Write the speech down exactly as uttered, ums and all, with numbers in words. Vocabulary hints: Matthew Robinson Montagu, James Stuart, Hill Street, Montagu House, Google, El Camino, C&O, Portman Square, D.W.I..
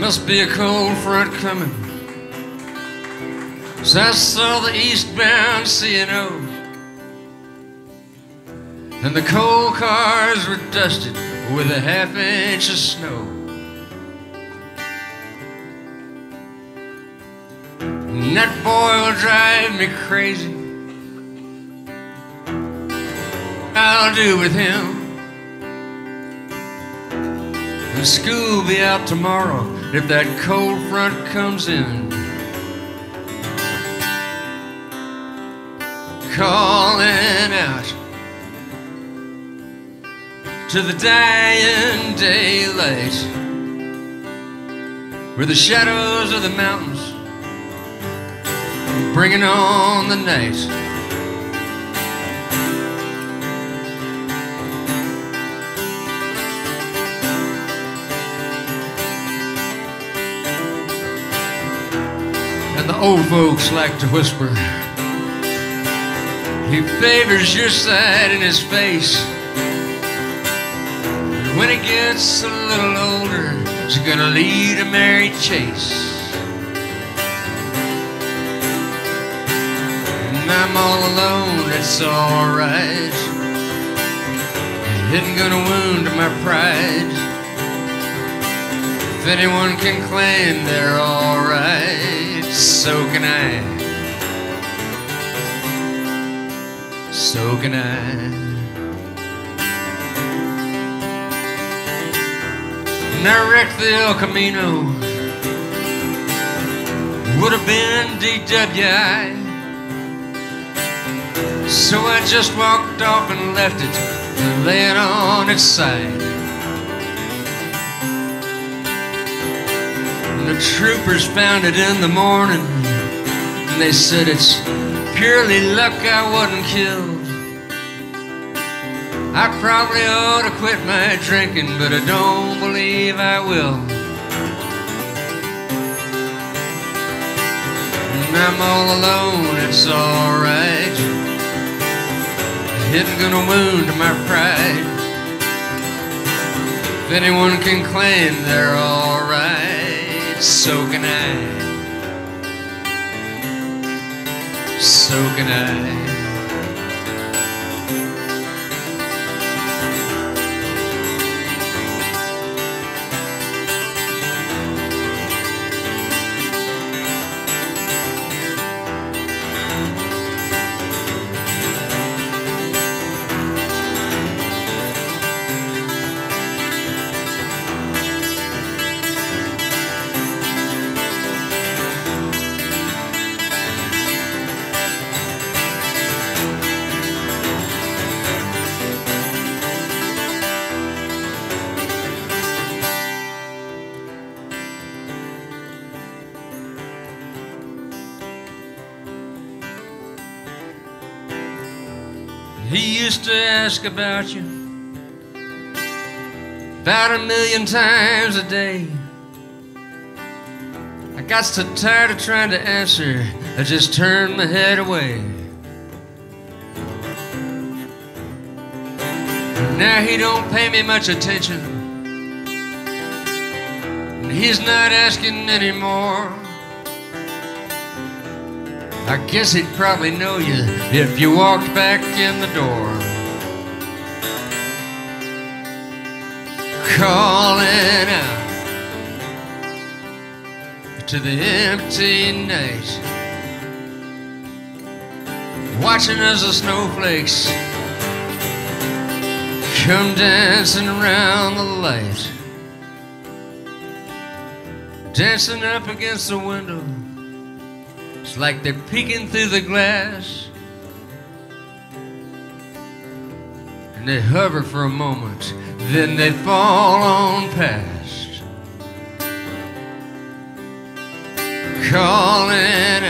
Must be a cold front coming. Cause I saw the eastbound C and O, and the coal cars were dusted with a half inch of snow. And that boy will drive me crazy. I'll do with him. And school'll be out tomorrow if that cold front comes in. Calling out to the dying daylight, where the shadows of the mountains bringing on the night. And the old folks like to whisper, he favors your side in his face. When it gets a little older, she's gonna lead a merry chase. And I'm all alone, it's alright. It isn't gonna wound my pride. If anyone can claim they're alright, so can I. So can I. And I wrecked the El Camino. Would have been D W I So I just walked off and left it and lay it on its side. And the troopers found it in the morning, and they said it's purely luck I wasn't killed. I probably ought to quit my drinking, but I don't believe I will. And I'm all alone, it's alright. It isn't gonna wound my pride. If anyone can claim they're alright, so can I. So can I. He used to ask about you about a million times a day. I got so tired of trying to answer, I just turned my head away. Now he don't pay me much attention, and he's not asking anymore. I guess he'd probably know you if you walked back in the door. Calling out to the empty night, watching as the snowflakes come dancing around the light, dancing up against the window. It's like they're peeking through the glass, and they hover for a moment, then they fall on past. Calling